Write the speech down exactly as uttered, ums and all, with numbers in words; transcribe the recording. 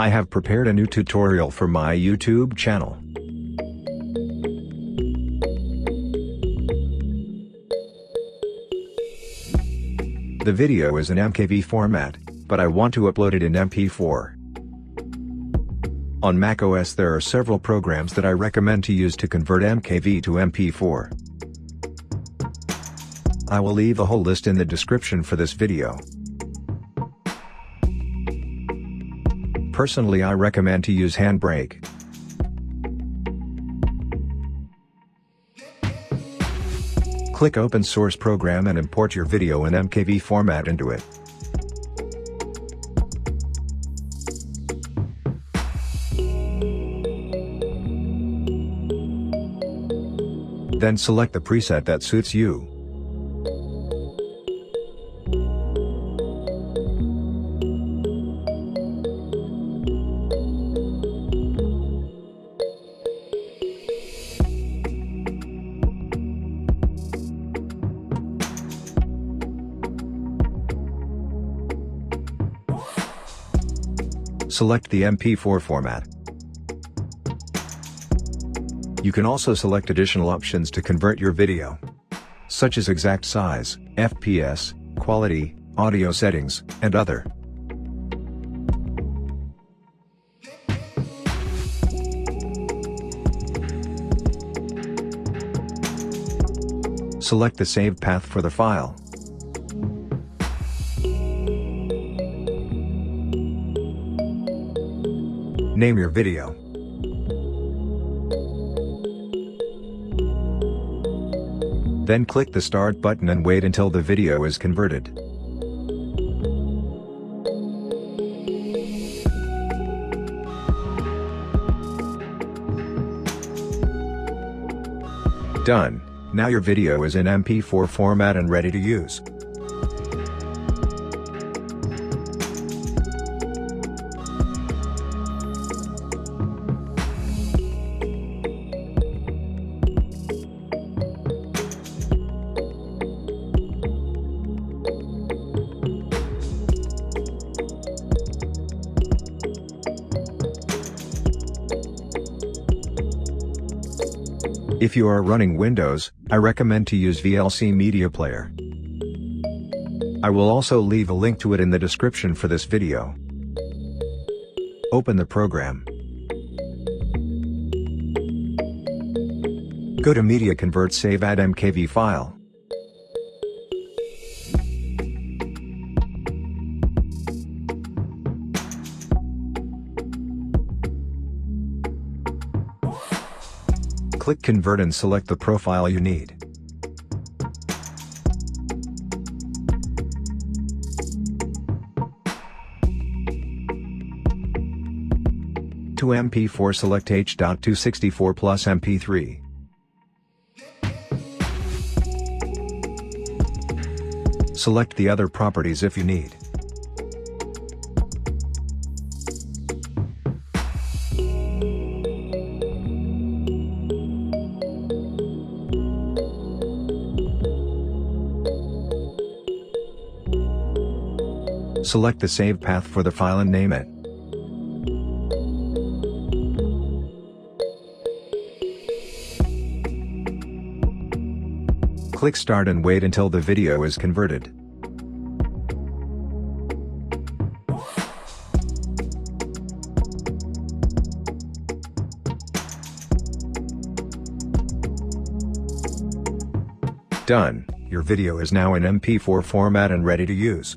I have prepared a new tutorial for my YouTube channel. The video is in M K V format, but I want to upload it in M P four. On Mac O S there are several programs that I recommend to use to convert M K V to M P four. I will leave a whole list in the description for this video. Personally, I recommend to use HandBrake. Click Open Source Program and import your video in M K V format into it. Then select the preset that suits you. Select the M P four format. You can also select additional options to convert your video, such as exact size, F P S, quality, audio settings, and other. Select the save path for the file. Name your video. Then click the Start button and wait until the video is converted. Done. Now your video is in M P four format and ready to use. If you are running Windows, I recommend to use V L C Media Player. I will also leave a link to it in the description for this video. Open the program. Go to Media Convert Save Add M K V file. Click Convert and select the profile you need. To M P four select H two sixty-four plus M P three. Select the other properties if you need. Select the save path for the file and name it. Click Start and wait until the video is converted. Done. Your video is now in M P four format and ready to use.